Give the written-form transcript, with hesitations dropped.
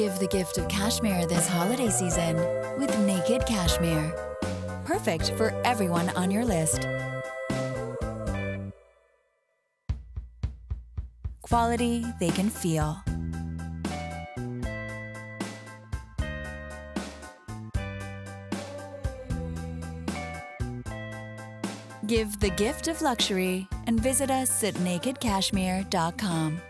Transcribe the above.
Give the gift of cashmere this holiday season with Naked Cashmere. Perfect for everyone on your list. Quality they can feel. Give the gift of luxury and visit us at nakedcashmere.com.